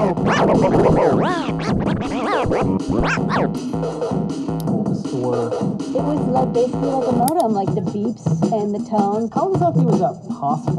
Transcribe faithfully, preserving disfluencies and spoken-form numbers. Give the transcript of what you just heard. It was like basically like a modem, like the beeps and the tones. Kawasaki was a possible.